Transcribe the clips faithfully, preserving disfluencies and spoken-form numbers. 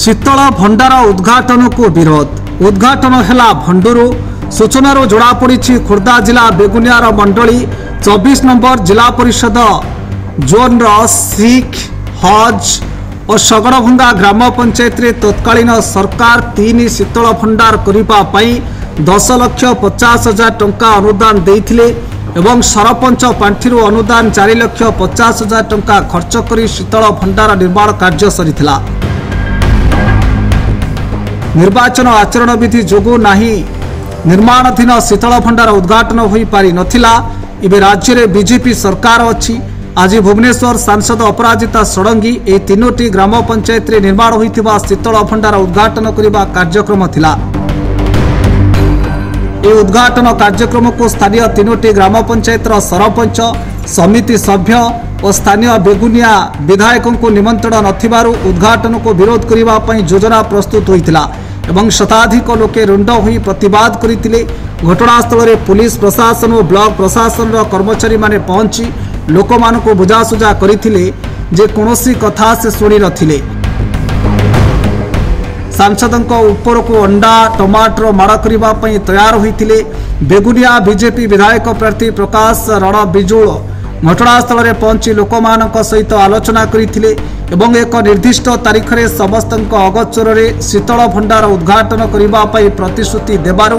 शीतल भंडार उद्घाटन को विरोध। उद्घाटन है भंडूरू। सूचन जोड़ापड़ी खोर्धा जिला बेगुनियार मंडली चौबीस नंबर जिला परिषद जोन सिख हज और सगड़भंगा ग्राम पंचायत रे तत्कालीन सरकार तीन शीतल भंडार करने दस लाख पचास हजार टंका अनुदान देथिले एवं सरपंच पांठिरू अनुदान चार लाख पचास हजार टंका खर्च कर शीतल भंडार निर्माण कार्य सरीथिला। निर्वाचन आचरण विधि जोगु नाही निर्माणाधीन शीतल भंडार उद्घाटन होई पारी नथिला। इबे राज्य रे बीजेपी सरकार अछि। आज भुवनेश्वर सांसद अपराजिता षडंगी ए तीनोटी ग्राम पंचायत रे निर्माण होइथिबा शीतल भंडार उद्घाटन करिबा कार्यक्रम थिला। ए उद्घाटन कार्यक्रम को स्थानीय तीनोटी ग्राम पंचायत रो सरपंच समिति सभ्य और स्थानीय बेगुनिया विधायकों को निमंत्रण नथिबारु उद्घाटन को विरोध करिबा पई योजना प्रस्तुत होइतिला एवं शताधिक लोके रुंड होई प्रतिवाद करितिले। घटनास्थल रे पुलिस प्रशासन और ब्लॉक प्रशासन रो कर्मचारी माने पहुंची लोकमाननको बुझासुझा करितिले जे कोनोसी कथा से सुनी नथिले। सांसदनक ऊपर को अंडा टमाटर माड़ करिबा पई तैयार होइतिले। बेगुनिया बीजेपी विधायक प्रार्थी प्रकाश रण बिजुल घटनास्थल में पहुंची लोकमानक सहित आलोचना करिथिले एवं एक निर्दिष्ट तारीख में समस्तक अगोचर में शीतल भंडार उद्घाटन करिबा पई प्रतिश्रुति देबारु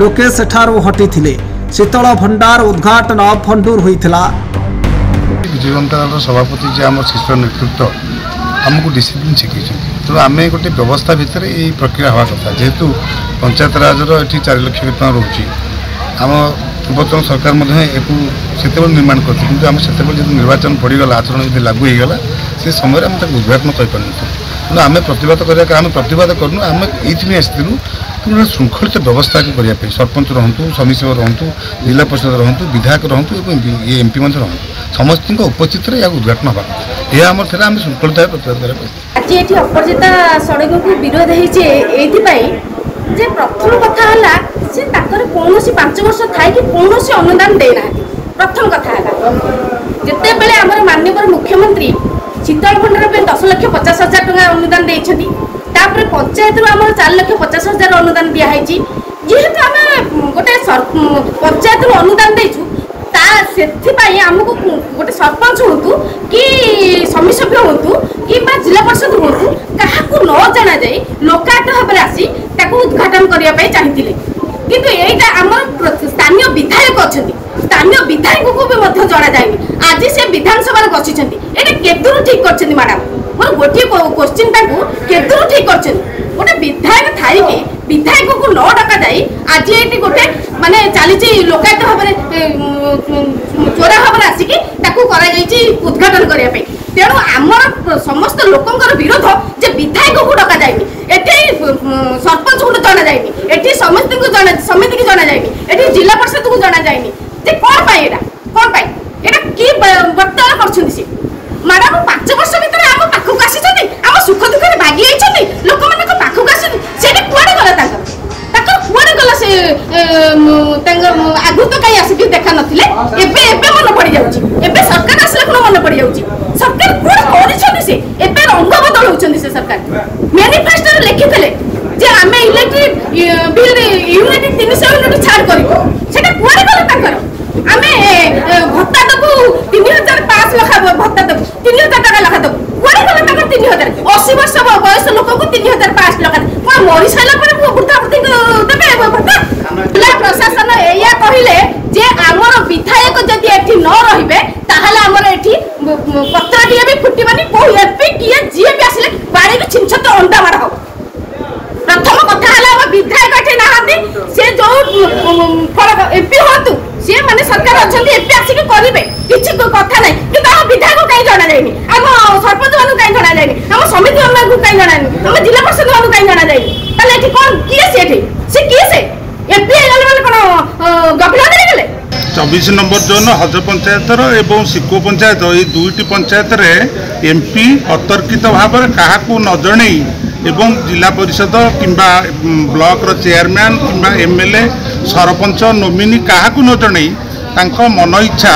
लोके सेठारु हटिथिले। शीतल भंडार उद्घाटन भंडूर होइथिला। जीवनदार सभापति जे हमर शिष्य नेतृत्व हमको डिसिप्लिन शिखी तेणु आम गोटे व्यवस्था भितर ये प्रक्रिया हवा कथा जेहेतु पंचायत राजर ये चार लाख टका रोची आम पूर्वतन सरकार से निर्माण करते आम से निर्वाचन पड़गला आचरण विधि लागू हो गला से समय आम उद्घाटन करें आम प्रतिवाद करके आम प्रतिवाद करूँ आम ये आसलु श्रृंखलित व्यवस्था को करने सरपंच रुँ समीसेवक रुँ जिला परिषद रुँ विधायक रुँ एमपी मत रुँ समस्त उपस्थित या उद्घाटन होगा यह आम थे आम श्रृंखलित प्रतिवाद करें। आज अपराजिता षडंगी को विरोध हो जे प्रथम कथा है सी ताकर कौन सी पांच वर्ष थाई कि कौन सी अनुदान देना प्रथम कथा है जिते बेले आमर माननीय मुख्यमंत्री शीतल भंडार दस लाख पचास हजार टका अनुदान देछथि तापर पंचायत रु आमर चार लाख पचास हजार अनुदान दिया है जी जेहेतु आम गोटे पंचायत रु अनुदान देछु ता सेथि पई हमको गोटे सरपंच होतु कि समिति सभ्य होतु कि जिला परिषद होतु कहा को न जाना जाए लोकाट भाव आसी उद्घाटन करने चाहिए किंतु यहीटा आम स्थानीय विधायक अच्छा स्थानीय विधायक को भी जना जाए आज से विधानसभा बसी केदूर ठीक कर मैडम मोर गोटे क्वेश्चन केदूर ठीक कर गोटे विधायक थाई विधायक को न डक जाए आज ये गोटे मानने चली लोकायत भाव चोरा भाव आसिक उद्घाटन करने तेणु आमर समस्त लोकंर विरोध जे विधायक को डक जाए सरपंच को जना जाए समिति को समिति की जना जाए जिला परिषद को जना जाए कौन पाई कौन पाई कि बर्ताव कर मैडम पांच वर्ष भर आम पाखक आसी आम सुख दुख में भागी लोक मान पाखक आस कुआड़े गला कुआड़े गला से आगु तो कहीं आसिक देखा नथिले मन पड़ जा सरकार आसला को मन पड़ जा सरकार कौन कर रंग बदल होती से सरकार मैनिफेस्टो लिखिले जे आम इलेक्ट्रिक बिल यूनिट तीन सौ यूनिट छाड़ करा कौन गला तर आम भत्ता देवु तीन हजार पाँच लाख भत्ता देवु तीन हजार टाका लाख देवु कौन गला तर तीन हजार अशी वर्ष बयस लोक को तीन हजार पाँच लाख कौन मरी सारा पर वृद्धावृद्धि देवे भत्ता जिला प्रशासन या कहले जे आम विधायक जदि एठी न रहिबे ताहले हमर एठी पत्रटिए भी फुटिबानी को एपी किए जिए भी आसले बारे के छिंछत अंडा मारा हो प्रथम कथा हला हम विधायक एठी नहांती से जो फरक एपी होतु से माने सरकार अछंती एपी आसी के करिवे किछि कथा नै कि ता विधायक काई जाना जाईनी हम सरपंच मानु काई जाना जाईनी हम समिति मानु काई जाना जाईनी हम जिला परिषद मानु काई जाना जाईनी तले एठी कोन किए से एठी से किए से एपी गले माने कोन गबला दे गेले चौबीस नंबर जोन हज पंचायत एवं सिको पंचायत ये दुईटी पंचायत रे एमपी अतर्कित भाव क्या न जन एवं जिला परिषद किंबा ब्लॉक रो चेयरमैन किंबा एमएलए सरपंच नोमिनी क्या न जन मन इच्छा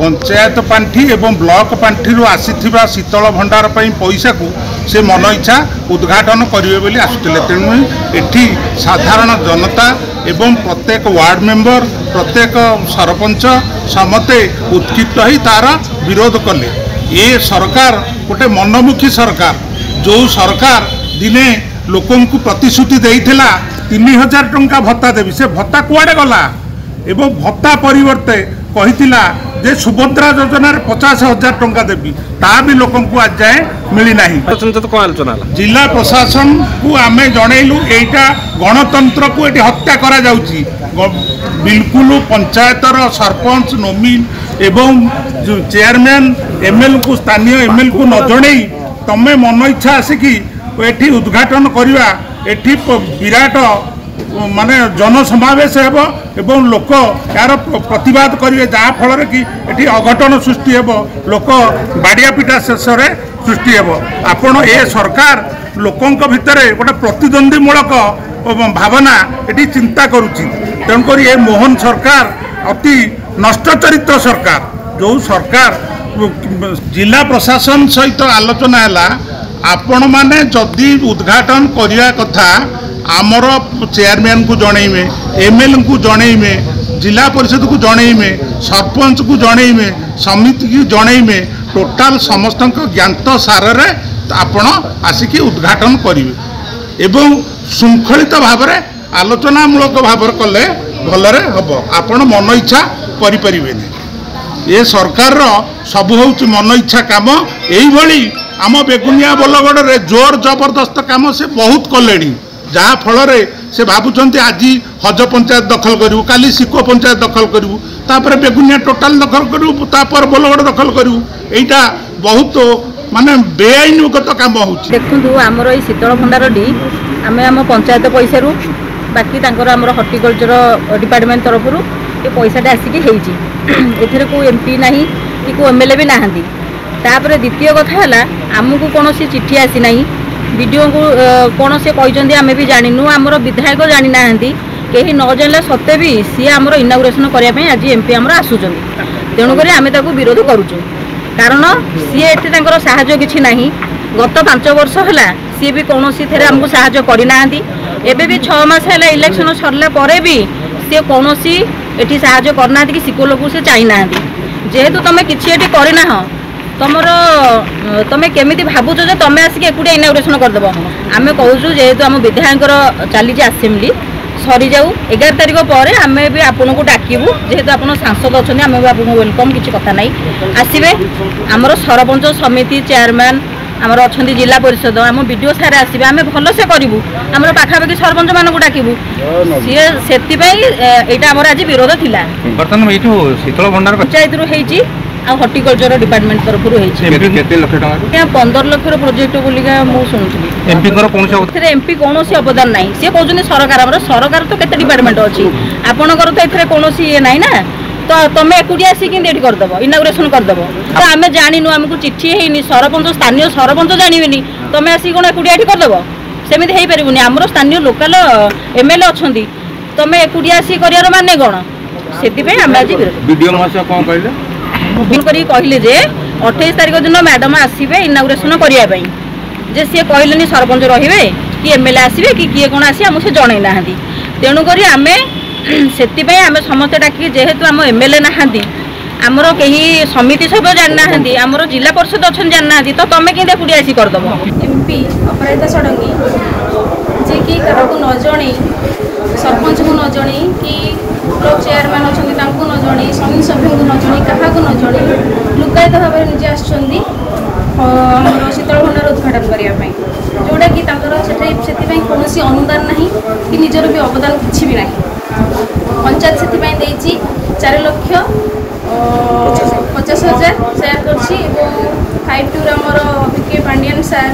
पंचायत पांठी एवं ब्लॉक पांठी आसी शीतल भंडार पैसा को से मन इच्छा उद्घाटन करेंगे आसुले। तेणु एठी साधारण जनता एवं प्रत्येक वार्ड मेंबर प्रत्येक सरपंच समते उत्क्षिप्त ही तार विरोध कले। ये सरकार गोटे मनमुखी सरकार, जो सरकार दिने लोकंकु प्रतिश्रुति देइथिला तीन हजार टंका भत्ता देवी, से भत्ता कुआडे गला एवं भत्ता परिवर्ते कहितिला जे सुभद्रा योजनार पचास हजार टंका देवी, ता भी लोकंकु आज जाए मिली नाही। जिला प्रशासन को आमे जणैलु एटा गणतंत्र को एटी हत्या करा जाउची। बिल्कुल पंचायतर सरपंच नोमिन एवं चेयरमैन एमएल को स्थानीय एमएल को न जणै तमे मन इच्छा आसिकी एठी उद्घाटन करवा एठी विराट माने जनसमावेश हेबो एवं लोक यार प्रतिवाद करेंगे, जहाँफल कि एठी अघटन सृष्टि हेबो, लोक बाड़िया पिटा शेषरे सृष्टि हेबो। आपण ए सरकार लोकंक भितरे गोटे प्रतिद्वंदीमूलक भावना एठी चिंता करुची। तेणुक ए मोहन सरकार अति नष्टचरित्र सरकार, जो सरकार जिला प्रशासन सहित आलोचना है आपण मैने जदि उद्घाटन करिया कथा आमर चेयरमैन को जणैमे, एमएल को जणैमे, जिला परिषद को जणैमे, सरपंच को जणैमे, समिति को जणैमे, टोटाल समस्त ज्ञात सारे आपण आसिक उद्घाटन करेंगे एवं शृंखलित भाव में आलोचनामूलक भाव कले भलरे हम आपण मन इच्छा करें। ये सरकार सब हूँ मन इच्छा काम, यही आम बेगुनिया बलगड़ में जोर जबरदस्त काम से बहुत कले, जहाँफल से भावुंट आज हज पंचायत दखल करूँ, काली सिको पंचायत दखल करूँ, तापर बेगुनिया टोटाल दखल करूँ, तापर बलगड़ दखल करूँ, यहीटा बहुत माने बेआईनगत काम हो। देखु आमर ये शीतल भंडार आम आम पंचायत पैसा बाकी आम हर्टिकल्चर डिपार्टमेंट तरफ ये पैसाटा आसिक हो एमपी ना कि को एमएलए भी नहांती। तापर द्वितीय कथा है आमको कौन सी चिठी आसी ना, वीडियो को कौन से कहते आम भी जानू, आमर विधायक जानी ना कहीं न जानला सत्ते भी सी आमर इनागुरेसन करने आज एमपी आमर आसुच्च। तेणुक आम विरोध करुचु कारण सी एटे साहय कि गत पांच वर्ष है सी भी कौन सी थे आमको साहय करना। एबे भी छः मास है इलेक्शन सरला भी सी कौन सी एटी साहय करना कि सिको लोक से चाहना जेहेतु तुम कि करना तुमर तुम केमी भावुच जो तुम आसिक एकुटिया इनागुरेसन करदेव। आम कहूँ जेहेतु आम विधायक चली आसेम्बली सरी जाऊ एगार तारिख पर आम भी आपन को डाकबू जेहेतु आप सांसद अच्छा आम भी आपको वेलकम किसी कथा ना आसवे। आमर सरपंच समिति चेयरमैन आमर अच्छा जिला परिषद आम विडीओ सारे आसवे आम भलसे करूँ, आम पाखापाखि सरपंच मानक डाकबू सी से यहाँ आम आज विरोध था। बर्तमान यू शीतल भंडार पंचायत रू हो आ हॉर्टिकल्चर डिपार्टमेंट तरफ पंद्रह लाख प्रोजेक्ट बोलिका मुझे एमपी कौन से अवदान ना सी कहते सरकार आम सरकार तो केते डिपार्टमेंट अच्छी आपणकर तो ये कौन सी ये ना ना तो तुम एकुटिया आसिक करदेव इनागुरेसन करदेव। तो आम जानू आमको चिठी है सरपंच स्थानीय सरपंच जानवे तुम आसिक कौन एकुटिया करदेव सेमती हो पारे। आमर स्थानीय लोकाल एमएलए अच्छा तुम एकुटिया आसिक कर माने कौन से आम आज कौन कहले कहले जे अठाईस तारिख दिन मैडम आसवे इनागुरेसन करने जे सी कहले सरपंच रे कि एमएलए आसवे कि किए कौन आस से जन ना। तेणुक आम से आम समस्त डाक जेहेतु आम एमएलए नहांती आमर कहीं समिति सभ्य जानना आमर जिला परिषद अच्छा जानना तो तुम कहीं कूड़े आसिक करदेव। एमपी अपराजिता षडंगी जे कि क्या न जन सरपंच को न जन कि ब्लॉक चेयरमैन अच्छा न जन समिति सभ्य को न जन क्या न जन लुकायत भाव में निजे आम शीतल भंडार उद्घाटन करने जोटा कि से कौन सी अनुदान ना कि निजर भी अवदान किसी भी ना। पंचायत से चार लक्ष पचास हजार शेयर करसी फाइव टू आमर विके पांडियन सार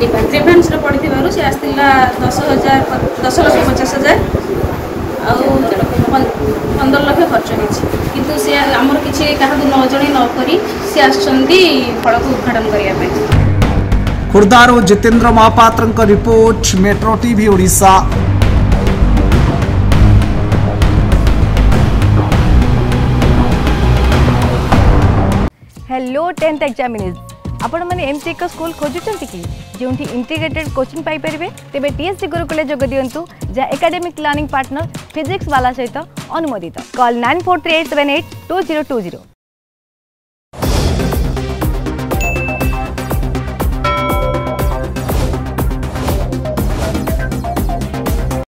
ये ग्रीभेन्स पड़े से आसला दस हजार दस लक्ष पचास हजार पंदर लक्ष खर्च होती सी आमर किसी क्या न जन नक सी आल को उद्घाटन करने। खोर्धार Jitendra Mahapatra report metro TV Odisha. Hello tenth examinees आपण मैंने एमती एक स्कूल खोजुंट कि जो इंटीग्रेटेड कोचिंग पाई परिबे तेबे टीएससी गुरुकुल जोग दियंतु जहाँ एकेडमिक लर्निंग पार्टनर फिजिक्स वाला सहित अनुमोदित। Call nine four three eight seven eight two zero two zero.